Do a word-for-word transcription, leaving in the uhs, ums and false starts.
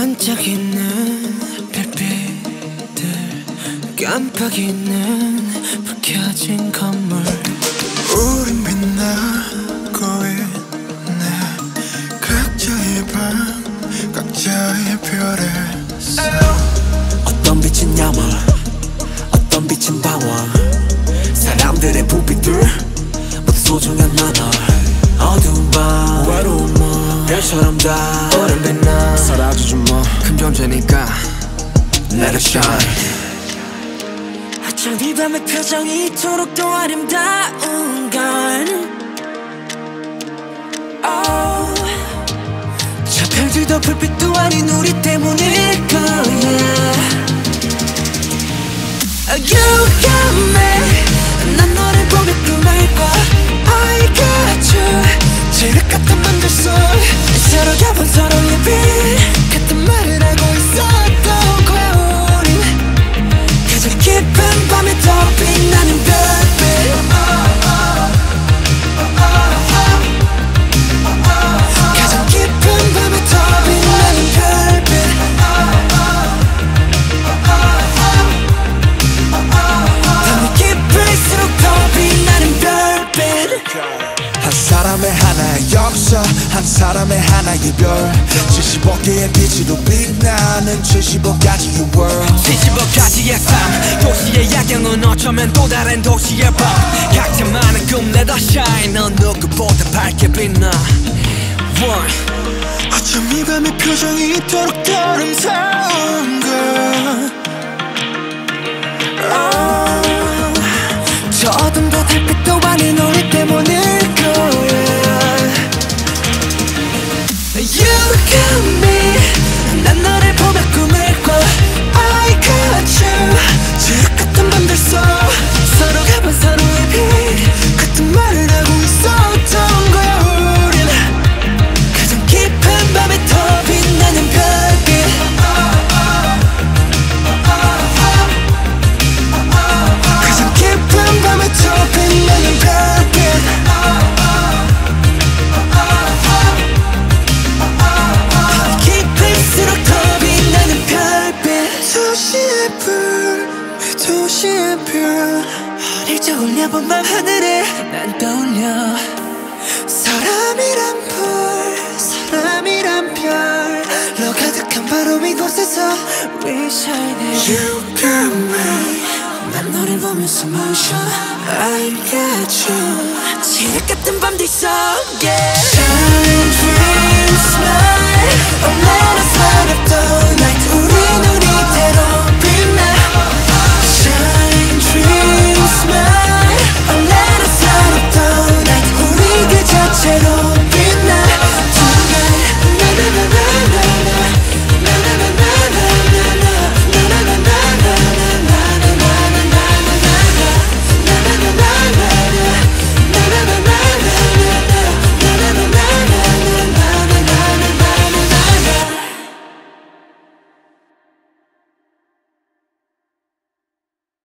반짝이는 별빛들 깜빡이는 불 켜진 건물 우린 빛나고 있네 각자의 밤 각자의 별에서 어떤 빛은 야물 어떤 빛은 방황 사람들의 부비들 모두 소중한 나널 어두운 밤 외로운 맘 별처럼 다 오랜 빛나 사라지지 뭐 큰 존재니까 Let it shine 어쩜 이 밤의 표정이 이토록 더 아름다운 건 oh. 저 별들도 불빛도 아닌 우리 때문일 거야 You got me 난 너를 보며 꿈을 꿔 I got you 지를 갖다 만들 수 서로 가본 서로의 빛 같은 말을 알고 있었던 거야 우린 가장 깊은 밤에 더 빛나는 별빛 가장 깊은 밤에 더 빛나는 별빛 한 사람의 하나의 역사 한 사람의 하나의 별 칠십오 개의 빛으로 빛나는 칠십오 가지의 world 칠십오 가지의 삶 도시의 야경은 어쩌면 또 다른 도시의 밤 각자 많은 꿈 Let us shine 넌 누구보다 밝게 빛나 One 어쩜 이 밤의 표정이 이토록 아름다운 걸 저 어둠도 달빛도 아닌 우리 때문일 거야 You got me 난 너를 보며 꿈을 꿔 I got you 지옥 같은 밤들 속 서로 가본 서로의 빛 같은 말을 하고 있었던 거야 우린 가장 깊은 밤에 더 빛나는 별빛 올려본 밤하늘에 난 떠올려 사람이란 불 사람이란 별로 가득한 바로 이곳에서 We shine it You got me 난 너를 보면서 motion I got you 지옥 같은 밤들 속에 yeah. Shining dreams night Oh let us light up the night